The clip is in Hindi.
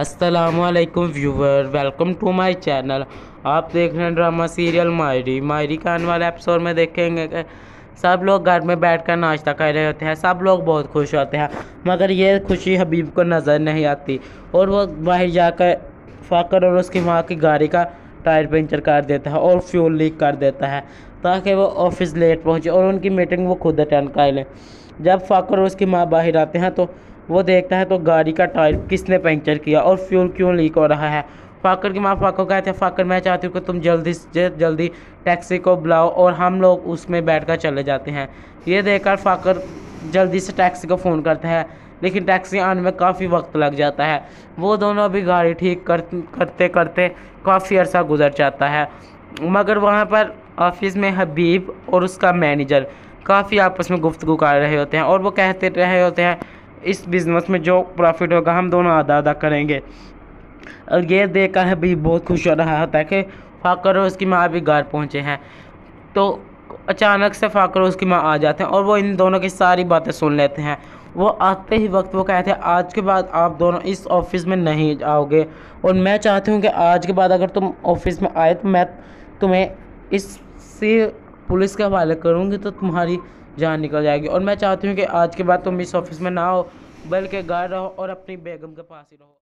अस्सलामुअलैकुम viewer, welcome to my channel. आप देख रहे हैं ड्रामा सीरियल माई री। माई री का आने वाले एपिसोड में देखेंगे कि सब लोग घर में बैठकर नाश्ता कर रहे होते हैं। सब लोग बहुत खुश होते हैं, मगर ये खुशी हबीब को नज़र नहीं आती और वो बाहर जाकर फ़ाकर और उसकी माँ की गाड़ी का टायर पंचर कर देता है और फ्यूल लीक कर देता है ताकि वो ऑफिस लेट पहुँचे और उनकी मीटिंग वो खुद अटेंड कर लें। जब फ़ाकर और उसकी माँ बाहर आते हैं तो वो देखता है तो गाड़ी का टायर किसने पंचर किया और फ्यूल क्यों लीक हो रहा है। फ़ाकर की माँ फ़ाकर कहते हैं, फ़ाकर मैं चाहती हूँ कि तुम जल्दी से जल्दी टैक्सी को बुलाओ और हम लोग उसमें बैठकर चले जाते हैं। ये देखकर फ़ाकर जल्दी से टैक्सी को फ़ोन करता है, लेकिन टैक्सी आने में काफ़ी वक्त लग जाता है। वो दोनों अभी गाड़ी ठीक करते करते काफ़ी अर्सा गुजर जाता है, मगर वहाँ पर ऑफिस में हबीब और उसका मैनेजर काफ़ी आपस में गुफ्तगू कर रहे होते हैं और वो कहते रहे होते हैं इस बिज़नेस में जो प्रॉफिट होगा हम दोनों आधा आधा करेंगे। और ये देखकर हबीब बहुत खुश हो रहा होता है कि फ़ाकर और उसकी माँ भी घर पहुँचे हैं। तो अचानक से फ़ाकर और उसकी माँ आ जाते हैं और वो इन दोनों की सारी बातें सुन लेते हैं। वो आते ही वक्त वो कहते हैं, आज के बाद आप दोनों इस ऑफ़िस में नहीं आओगे और मैं चाहती हूँ कि आज के बाद अगर तुम ऑफ़िस में आए तो मैं तुम्हें इससे पुलिस के हवाले करूँगी तो तुम्हारी जान निकल जाएगी। और मैं चाहती हूँ कि आज के बाद तुम इस ऑफिस में ना हो बल्कि घर रहो और अपनी बेगम के पास ही रहो।